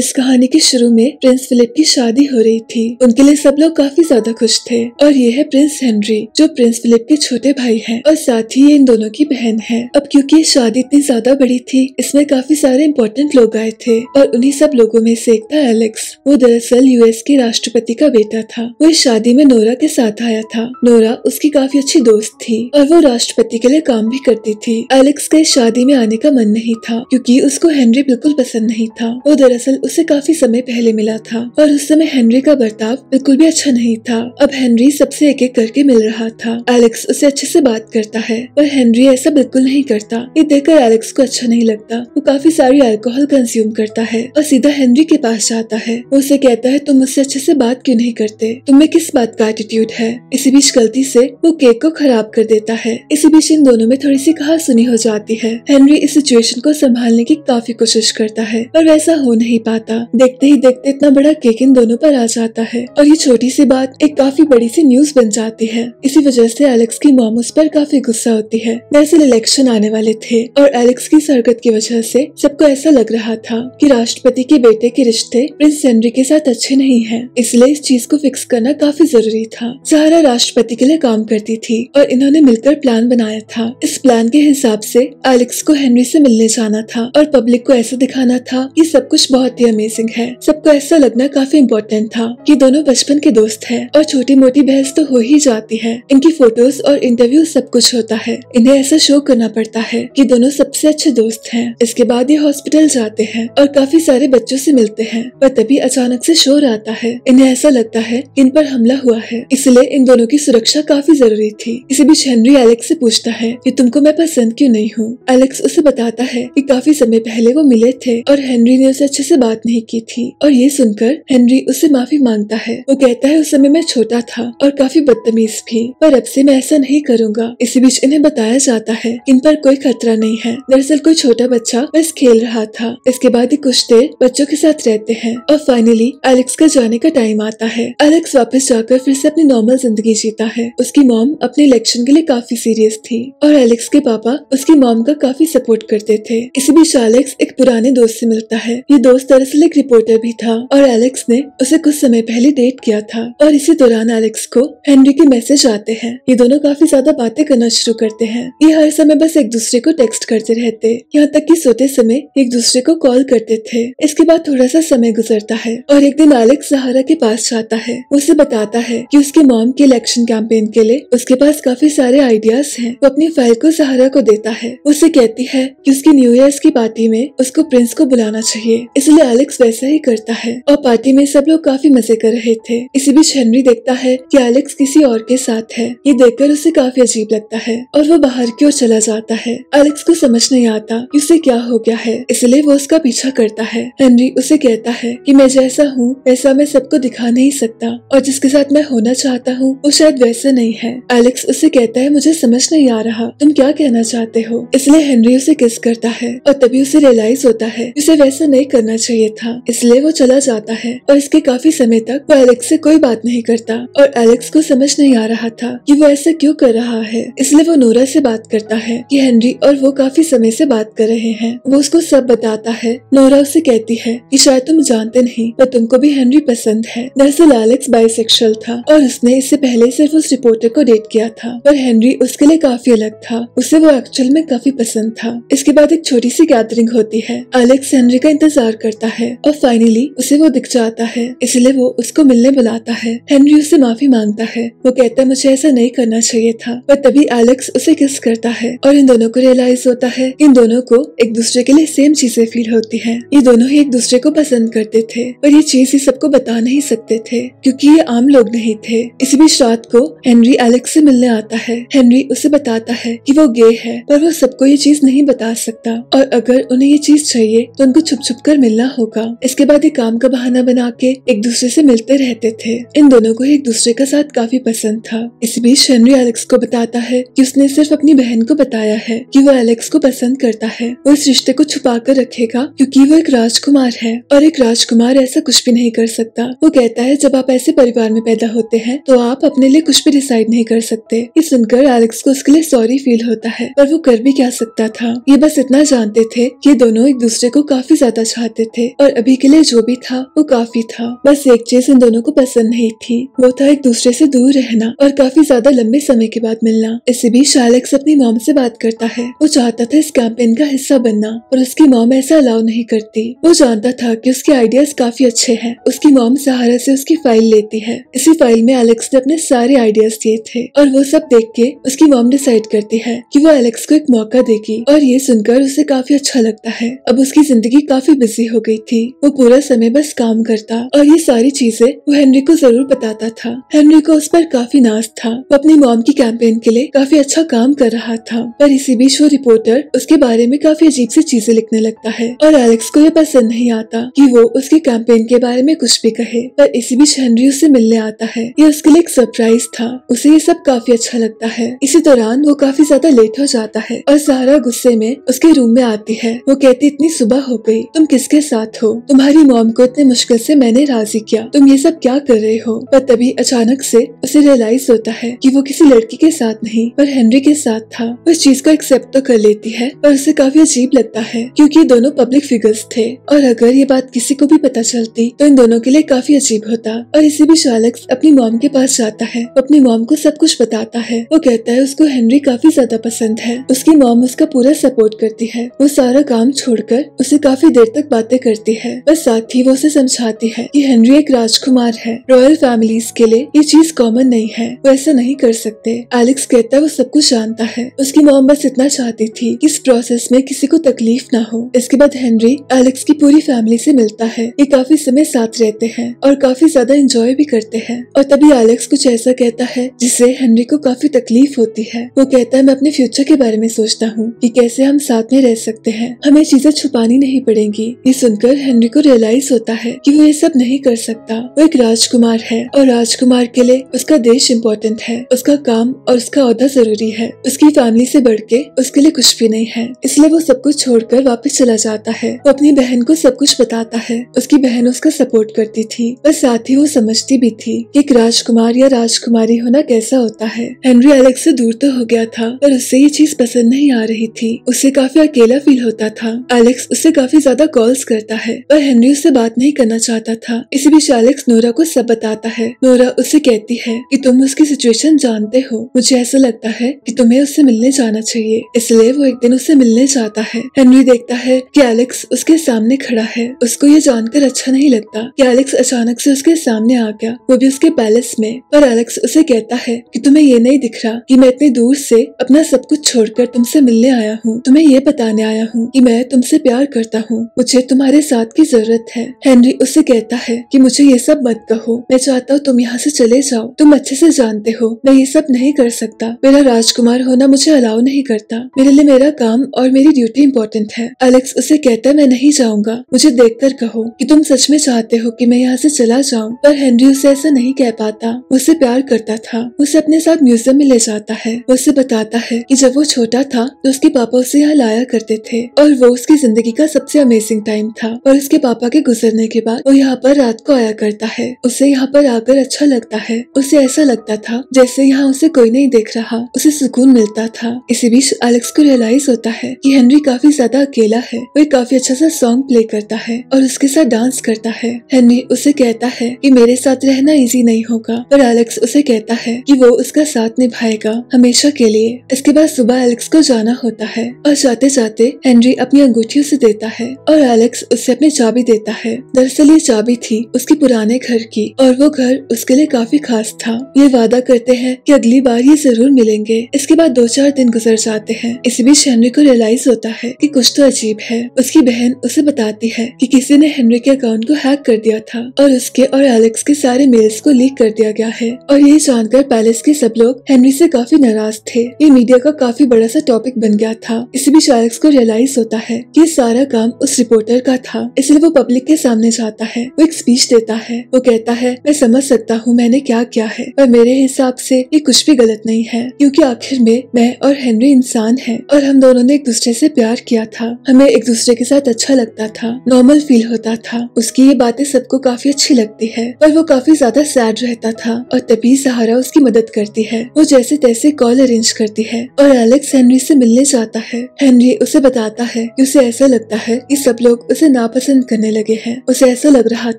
इस कहानी के शुरू में प्रिंस फिलिप की शादी हो रही थी। उनके लिए सब लोग काफी ज्यादा खुश थे। और ये है प्रिंस हेनरी, जो प्रिंस फिलिप के छोटे भाई हैं और साथ ही ये इन दोनों की बहन है। अब क्योंकि शादी इतनी ज्यादा बड़ी थी, इसमें काफी सारे इम्पोर्टेंट लोग आए थे और उन्हीं सब लोगों में से एक था एलेक्स। वो दरअसल यूएस के राष्ट्रपति का बेटा था। वो इस शादी में नोरा के साथ आया था। नोरा उसकी काफी अच्छी दोस्त थी और वो राष्ट्रपति के लिए काम भी करती थी। एलेक्स का इस शादी में आने का मन नहीं था क्योंकि उसको हेनरी बिल्कुल पसंद नहीं था। वो दरअसल उसे काफी समय पहले मिला था और उस समय हेनरी का बर्ताव बिल्कुल भी अच्छा नहीं था। अब हेनरी सबसे एक एक करके मिल रहा था। एलेक्स उसे अच्छे से बात करता है पर हेनरी ऐसा बिल्कुल नहीं करता। ये देखकर एलेक्स को अच्छा नहीं लगता। वो काफी सारी अल्कोहल कंज्यूम करता है और सीधा हेनरी के पास जाता है। वो उसे कहता है, तुम मुझसे अच्छे से बात क्यों नहीं करते, तुम्हें किस बात का एटीट्यूड है। इसी बीच गलती से वो केक को खराब कर देता है। इसी बीच इन दोनों में थोड़ी सी कहासुनी हो जाती है। हेनरी इस सिचुएशन को संभालने की काफी कोशिश करता है पर वैसा हो नहीं आता। देखते ही देखते इतना बड़ा केक इन दोनों पर आ जाता है और ये छोटी सी बात एक काफी बड़ी सी न्यूज बन जाती है। इसी वजह से एलेक्स की मॉम उस पर काफी गुस्सा होती है। दरअसल इलेक्शन आने वाले थे और एलेक्स की शरकत की वजह से सबको ऐसा लग रहा था कि राष्ट्रपति के बेटे के रिश्ते प्रिंस हेनरी के साथ अच्छे नहीं है, इसलिए इस चीज को फिक्स करना काफी जरूरी था। सारा राष्ट्रपति के लिए काम करती थी और इन्होंने मिलकर प्लान बनाया था। इस प्लान के हिसाब से एलेक्स को हेनरी से मिलने जाना था और पब्लिक को ऐसा दिखाना था कि सब कुछ बहुत अमेजिंग है। सबको ऐसा लगना काफी इम्पोर्टेंट था कि दोनों बचपन के दोस्त हैं और छोटी मोटी बहस तो हो ही जाती है। इनकी फोटोज और इंटरव्यू सब कुछ होता है। इन्हें ऐसा शो करना पड़ता है कि दोनों सबसे अच्छे दोस्त हैं। इसके बाद ये हॉस्पिटल जाते हैं और काफी सारे बच्चों से मिलते हैं पर तभी अचानक से शोर आता है। इन्हें ऐसा लगता है इन पर हमला हुआ है, इसलिए इन दोनों की सुरक्षा काफी जरूरी थी। इसी बीच हेनरी एलेक्स से पूछता है कि तुमको मैं पसंद क्यों नहीं हूँ। एलेक्स उसे बताता है कि काफी समय पहले वो मिले थे और हेनरी ने उसे अच्छे से बात नहीं की थी। और ये सुनकर हेनरी उसे माफी मांगता है। वो कहता है, उस समय मैं छोटा था और काफी बदतमीज भी, पर अब से मैं ऐसा नहीं करूँगा। इसी बीच इन्हें बताया जाता है इन पर कोई खतरा नहीं है। दरअसल कोई छोटा बच्चा बस खेल रहा था। इसके बाद कुछ देर बच्चों के साथ रहते हैं और फाइनली एलेक्स का जाने का टाइम आता है। एलेक्स वापस जाकर फिर से अपनी नॉर्मल जिंदगी जीता है। उसकी मॉम अपने इलेक्शन के लिए काफी सीरियस थी और एलेक्स के पापा उसकी मॉम का काफी सपोर्ट करते थे। इसी बीच एलेक्स एक पुराने दोस्त से मिलता है। ये दोस्त दरअसल एक रिपोर्टर भी था और एलेक्स ने उसे कुछ समय पहले डेट किया था। और इसी दौरान एलेक्स को हेनरी के मैसेज आते हैं। ये दोनों काफी ज्यादा बातें करना शुरू करते हैं। ये हर समय बस एक दूसरे को टेक्स्ट करते रहते, यहाँ तक कि सोते समय एक दूसरे को कॉल करते थे। इसके बाद थोड़ा सा समय गुजरता है और एक दिन एलेक्स सहारा के पास जाता है। उसे बताता है कि उसके मॉम के इलेक्शन कैंपेन के लिए उसके पास काफी सारे आइडियाज हैं। वो अपनी फाइल को सहारा को देता है। उसे कहती है कि उसकी न्यू ईयर की पार्टी में उसको प्रिंस को बुलाना चाहिए, इसलिए एलेक्स वैसा ही करता है और पार्टी में सब लोग काफी मजे कर रहे थे। इसी बीच हेनरी देखता है कि एलेक्स किसी और के साथ है। ये देखकर उसे काफी अजीब लगता है और वो बाहर की ओर चला जाता है। एलेक्स को समझ नहीं आता कि उसे क्या हो गया है, इसलिए वो उसका पीछा करता है। हेनरी उसे कहता है कि मैं जैसा हूँ वैसा मैं सबको दिखा नहीं सकता और जिसके साथ मैं होना चाहता हूँ वो शायद वैसे नहीं है। एलेक्स उसे कहता है, मुझे समझ नहीं आ रहा तुम क्या कहना चाहते हो। इसलिए हेनरी उसे किस करता है और तभी उसे रियलाइज होता है उसे वैसा नहीं करना चाहिए था, इसलिए वो चला जाता है। और इसके काफी समय तक वो एलेक्स से कोई बात नहीं करता और एलेक्स को समझ नहीं आ रहा था कि वो ऐसा क्यों कर रहा है, इसलिए वो नोरा से बात करता है कि हेनरी और वो काफी समय से बात कर रहे हैं। वो उसको सब बताता है। नोरा उसे कहती है कि शायद तुम जानते नहीं पर तुमको भी हेनरी पसंद है। दरअसल एलेक्स बाइसेक्सुअल था और उसने इससे पहले सिर्फ उस रिपोर्टर को डेट किया था पर हेनरी उसके लिए काफी अलग था, उसे वो एक्चुअल में काफी पसंद था। इसके बाद एक छोटी सी गैदरिंग होती है। एलेक्स हेनरी का इंतजार करता है और फाइनली उसे वो दिख जाता है, इसलिए वो उसको मिलने बुलाता है। हेनरी उसे माफी मांगता है। वो कहता है, मुझे ऐसा नहीं करना चाहिए था। पर तभी एलेक्स उसे किस करता है और इन दोनों को रियलाइज होता है इन दोनों को एक दूसरे के लिए सेम चीजें फील होती हैं। ये दोनों ही एक दूसरे को पसंद करते थे पर ये चीज ही सबको बता नहीं सकते थे क्योंकि ये आम लोग नहीं थे। इसी बीच रात को हेनरी एलेक्स से मिलने आता है। हेनरी उसे बताता है कि वो गे है पर वो सबको ये चीज नहीं बता सकता और अगर उन्हें ये चीज चाहिए तो उनको छुप छुप कर मिलना होगा। इसके बाद ये काम का बहाना बना के एक दूसरे से मिलते रहते थे। इन दोनों को एक दूसरे का साथ काफी पसंद था। इस बीच हेनरी एलेक्स को बताता है कि उसने सिर्फ अपनी बहन को बताया है कि वो एलेक्स को पसंद करता है। वो इस रिश्ते को छुपा कर रखेगा क्योंकि वो एक राजकुमार है और एक राजकुमार ऐसा कुछ भी नहीं कर सकता। वो कहता है, जब आप ऐसे परिवार में पैदा होते हैं तो आप अपने लिए कुछ भी डिसाइड नहीं कर सकते। ये सुनकर एलेक्स को उसके लिए सॉरी फील होता है पर वो कर भी क्या सकता था। ये बस इतना जानते थे कि दोनों एक दूसरे को काफी ज्यादा चाहते थे। थे और अभी के लिए जो भी था वो काफी था। बस एक चीज इन दोनों को पसंद नहीं थी, वो था एक दूसरे से दूर रहना और काफी ज्यादा लंबे समय के बाद मिलना। इसी बीच एलेक्स अपनी मॉम से बात करता है। वो चाहता था इस कैंपेन का हिस्सा बनना और उसकी मॉम ऐसा अलाउ नहीं करती। वो जानता था कि उसके आइडियाज काफी अच्छे हैं। उसकी मॉम सहारा से उसकी फाइल लेती है। इसी फाइल में एलेक्स ने अपने सारे आइडियाज दिए थे और वो सब देख के उसकी मॉम डिसाइड करती है कि वो एलेक्स को एक मौका देगी और ये सुनकर उसे काफी अच्छा लगता है। अब उसकी जिंदगी काफी बिजी हो गई थी, वो पूरा समय बस काम करता और ये सारी चीजें वो हेनरी को जरूर बताता था। हेनरी को उस पर काफी नाज था, वो अपनी मॉम की कैंपेन के लिए काफी अच्छा काम कर रहा था। पर इसी बीच वो रिपोर्टर उसके बारे में काफी अजीब सी चीजें लिखने लगता है और एलेक्स को ये पसंद नहीं आता कि वो उसके कैंपेन के बारे में कुछ भी कहे। पर इसी बीच हेनरी उससे मिलने आता है, ये उसके लिए एक सरप्राइज था। उसे ये सब काफी अच्छा लगता है। इसी दौरान वो काफी ज्यादा लेट हो जाता है और सारा गुस्से में उसके रूम में आती है। वो कहती, इतनी सुबह हो गई, तुम किसके साथ हो? तुम्हारी मॉम को इतने मुश्किल से मैंने राजी किया, तुम ये सब क्या कर रहे हो? पर तभी अचानक से उसे रियलाइज होता है कि वो किसी लड़की के साथ नहीं पर हेनरी के साथ था। उस चीज को एक्सेप्ट तो कर लेती है पर उसे काफी अजीब लगता है क्योंकि ये दोनों पब्लिक फिगर्स थे और अगर ये बात किसी को भी पता चलती तो इन दोनों के लिए काफी अजीब होता। और इसी बीच एलेक्स अपनी मॉम के पास जाता है, अपनी मॉम को सब कुछ बताता है। वो कहता है उसको हेनरी काफी ज्यादा पसंद है, उसकी मॉम उसका पूरा सपोर्ट करती है। वो सारा काम छोड़कर उसे काफी देर तक बातें करती है। बस साथ ही वो उसे समझाती है कि हेनरी एक राजकुमार है, रॉयल फैमिलीज के लिए ये चीज कॉमन नहीं है, वो ऐसा नहीं कर सकते। एलेक्स कहता है वो सब कुछ जानता है, उसकी मॉम बस इतना चाहती थी कि इस प्रोसेस में किसी को तकलीफ ना हो। इसके बाद हेनरी एलेक्स की पूरी फैमिली से मिलता है। ये काफी समय साथ रहते हैं और काफी ज्यादा एंजॉय भी करते हैं। और तभी एलेक्स कुछ ऐसा कहता है जिससे हेनरी को काफी तकलीफ होती है। वो कहता है, मैं अपने फ्यूचर के बारे में सोचता हूँ कि कैसे हम साथ में रह सकते हैं, हमें चीजें छुपानी नहीं पड़ेंगी। ये सुनकर हेनरी को रियलाइज होता है कि वो ये सब नहीं कर सकता। वो एक राजकुमार है और राजकुमार के लिए उसका देश इम्पोर्टेंट है, उसका काम और उसका औहदा जरूरी है, उसकी फैमिली से बढ़ के उसके लिए कुछ भी नहीं है। इसलिए वो सब कुछ छोड़कर वापस चला जाता है। वो अपनी बहन को सब कुछ बताता है, उसकी बहन उसका सपोर्ट करती थी। बस साथ ही वो समझती भी थी कि एक राजकुमार या राजकुमारी होना कैसा होता है। हेनरी एलेक्स से दूर तो हो गया था पर उससे ये चीज पसंद नहीं आ रही थी, उसे काफी अकेला फील होता था। एलेक्स उससे काफी ज्यादा कॉल्स करता है पर हेनरी उससे बात नहीं करना चाहता था। इसी बीच एलेक्स नोरा को सब बताता है। नोरा उससे कहती है कि तुम उसकी सिचुएशन जानते हो, मुझे ऐसा लगता है कि तुम्हें उससे मिलने जाना चाहिए। इसलिए वो एक दिन उससे मिलने जाता है। हेनरी देखता है कि एलेक्स उसके सामने खड़ा है। उसको ये जानकर अच्छा नहीं लगता कि एलेक्स अचानक से उसके सामने आ गया, वो भी उसके पैलेस में। पर एलेक्स उसे कहता है कि तुम्हें ये नहीं दिख रहा कि मैं इतने दूर से अपना सब कुछ छोड़कर तुमसे मिलने आया हूँ, तुम्हें ये बताने आया हूँ कि मैं तुमसे प्यार करता हूँ, मुझे तुम्हारे साथ की जरूरत है। हेनरी उससे कहता है कि मुझे ये सब मत कहो, मैं चाहता हूँ तुम यहाँ से चले जाओ, तुम अच्छे से जानते हो मैं ये सब नहीं कर सकता, मेरा राजकुमार होना मुझे अलाउ नहीं करता, मेरे लिए मेरा काम और मेरी ड्यूटी इम्पोर्टेंट है। एलेक्स उसे कहता है, मैं नहीं जाऊँगा, मुझे देख कर कहो कि तुम सच में चाहते हो कि मैं यहाँ से चला जाऊँ। पर हेनरी उसे ऐसा नहीं कह पाता, उसे प्यार करता था, उसे अपने साथ म्यूजियम में ले जाता है। उसे बताता है कि जब वो छोटा था तो उसके पापा उसे यहाँ लाया करते थे और वो उसकी जिंदगी का सबसे अमेजिंग टाइम था। और उसके पापा के गुजरने के बाद वो यहाँ पर रात को आया करता है, उसे यहाँ पर आकर अच्छा लगता है। उसे ऐसा लगता था जैसे यहाँ उसे कोई नहीं देख रहा, उसे सुकून मिलता था। इसी बीच एलेक्स को रियलाइज होता है कि हेनरी काफी ज्यादा अकेला है। वो काफी अच्छा सा सॉन्ग प्ले करता है और उसके साथ डांस करता है। हेनरी उसे कहता है कि मेरे साथ रहना इजी नहीं होगा, पर एलेक्स उसे कहता है कि वो उसका साथ निभाएगा हमेशा के लिए। इसके बाद सुबह एलेक्स को जाना होता है और जाते जाते हेनरी अपनी अंगूठी उसे देता है और एलेक्स उसे अपनी चाबी देता है। दरअसल ये चाबी थी उसके पुराने घर की और वो घर उसके लिए काफी खास था। ये वादा करते हैं कि अगली बार ये जरूर मिलेंगे। इसके बाद 2-4 दिन गुजर जाते हैं। इसी बीच हेनरी को रियलाइज होता है कि कुछ तो अजीब है। उसकी बहन उसे बताती है कि किसी ने हेनरी के अकाउंट को हैक कर दिया था और उसके और एलेक्स के सारे मेल्स को लीक कर दिया गया है। और ये जानकर पैलेस के सब लोग हेनरी से काफी नाराज थे। ये मीडिया का काफी बड़ा सा टॉपिक बन गया था। इसी बीच एलेक्स को रियलाइज होता है कि सारा काम उस रिपोर्टर का था, इसलिए वो पब्लिक के सामने जाता है। वो एक स्पीच देता है। वो कहता है, मैं समझ सकता हूँ मैंने क्या किया है, पर मेरे हिसाब से ये कुछ भी गलत नहीं है क्योंकि आखिर में मैं और हेनरी इंसान हैं और हम दोनों ने एक दूसरे से प्यार किया था, हमें एक दूसरे के साथ अच्छा लगता था, नॉर्मल फील होता था। उसकी ये बातें सबको काफी अच्छी लगती है पर वो काफी ज्यादा सैड रहता था। और तभी सहारा उसकी मदद करती है। वो जैसे तैसे कॉल अरेंज करती है और एलेक्स हेनरी से मिलने जाता है। हेनरी उसे बताता है कि उसे ऐसा लगता है कि सब लोग उसे नापसंद करने लगे हैं। उसे ऐसा लग रहा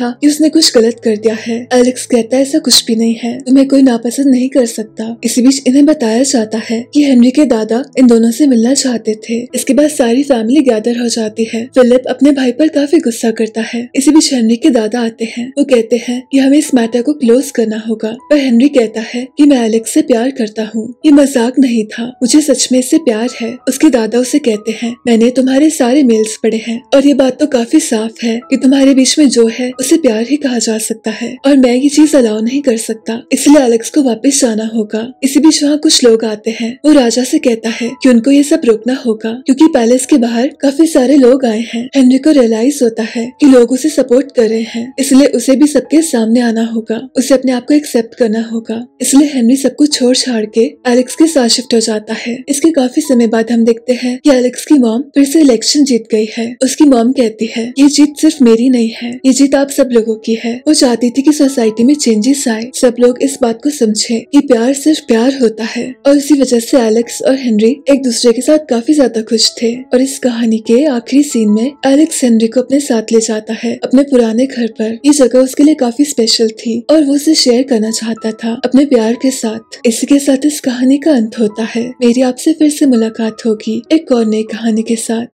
था कि उसने कुछ गलत कर दिया है। एलेक्स कहता है ऐसा कुछ भी नहीं है, तुम्हें कोई नापसंद नहीं कर सकता। इसी बीच इन्हें बताया जाता है कि हेनरी के दादा इन दोनों से मिलना चाहते थे। इसके बाद सारी फैमिली गैदर हो जाती है। फिलिप अपने भाई पर काफी गुस्सा करता है। इसी बीच हेनरी के दादा आते हैं। वो कहते हैं कि हमें इस मैटर को क्लोज करना होगा, पर हेनरी कहता है कि मैं एलेक्स से प्यार करता हूँ, ये मजाक नहीं था, मुझे सच में इससे प्यार है। उसके दादा उसे कहते हैं मैंने तुम्हारे सारे मेल्स पढ़े हैं और ये बात तो काफी साफ है कि तुम्हारे बीच में जो है उसे प्यार ही कहा जा सकता है और मैं ये चीज अलाउ नहीं कर सकता, इसलिए एलेक्स को वापस जाना होगा। इसी बीच वहाँ कुछ लोग आते हैं। वो राजा से कहता है कि उनको ये सब रोकना होगा क्योंकि पैलेस के बाहर काफी सारे लोग आए हैं। हेनरी को रियलाइज होता है कि लोग उसे सपोर्ट कर रहे हैं, इसलिए उसे भी सबके सामने आना होगा, उसे अपने आप को एक्सेप्ट करना होगा। इसलिए हेनरी सब कुछ छोड़ छाड़ के एलेक्स के साथ शिफ्ट हो जाता है। इसके काफी समय बाद हम देखते हैं कि एलेक्स की मॉम फिर से इलेक्शन जीत गई है। उसकी मॉम कहती है ये जीत सिर्फ मेरी नहीं है, ये जीत आप सब लोगों की है। वो चाहती थी कि सोसाइटी में चेंजेस आए, सब लोग इस बात को समझे कि प्यार सिर्फ प्यार होता है। और इसी वजह से एलेक्स और हेनरी एक दूसरे के साथ काफी ज्यादा खुश थे। और इस कहानी के आखिरी सीन में एलेक्स हेनरी को अपने साथ ले जाता है अपने पुराने घर पर। ये जगह उसके लिए काफी स्पेशल थी और वो उसे शेयर करना चाहता था अपने प्यार के साथ। इसी के साथ इस कहानी का अंत होता है। मेरी आपसे फिर से मुलाकात होगी एक और नई कहानी के साथ।